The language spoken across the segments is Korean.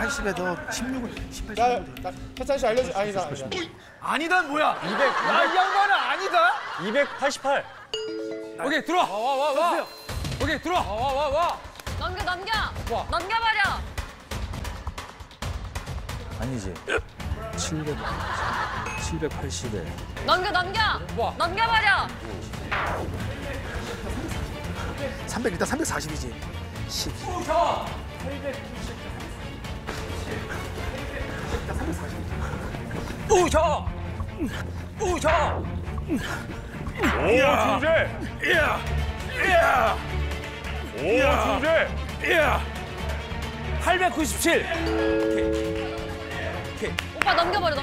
80에도 16을 18, 18. 태찬씨 알려줘. 아니다. 아니다 뭐야? 200. 나 이 양반은 아니다. 288. 오케이 들어와. 와. 오케이 들어와. 와. 넘겨. 와. 넘겨버려. 아니지. 700. 780에. 넘겨. 와. 넘겨버려. 300 일단 340이지. 10. 890. 우셔! 우셔! 오, 중재! 이야! 오, 중재! 이야! 897! 오케이. 오빠 넘겨버려. 야!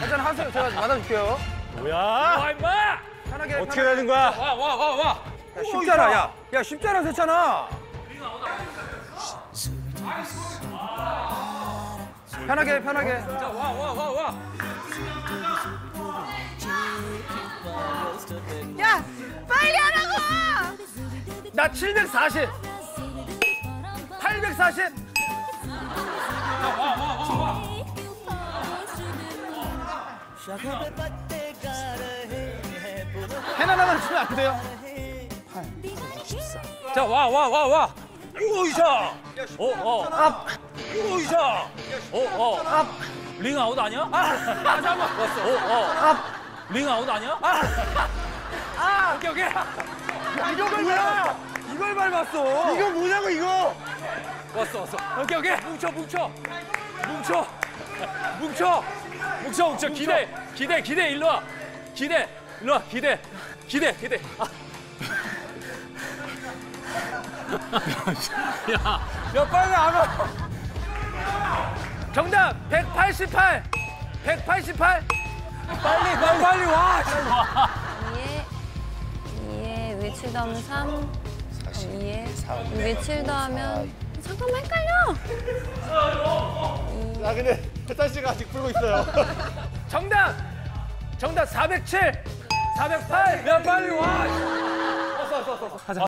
한잔 하세요. 제가 받아줄게요. 뭐야? 와, 임마! 편하게. 어떻게 되는 거야? 와. 야, 쉽잖아, 야. 야, 쉽잖아, 세찬아. 편하게. 자, 와. 야, 빨리 하라고! 나 740. 840. 와. 하나만 주면 안 돼요. 864. 자, 와. 오이샤! 오이샤! 앞! 링 아웃 아니야? 잠깐만! 앞! 링 아웃 아니야? 오케이. 야, 이거 뭐야? 이걸 밟았어. 이거 뭐냐고, 이거? 왔어. 오케이. 뭉쳐. 기대. 일로 와. 기대. 야, 빨리 안 와. 정답 188. 188. 빨리 와. 이에 외칠 더하면 3. 2에 외칠 더하면 잠깐만 헷갈려. 나 근데 태찬 씨가 아직 풀고 있어요. 정답 407. 408. 야, 빨리 와. 왔어.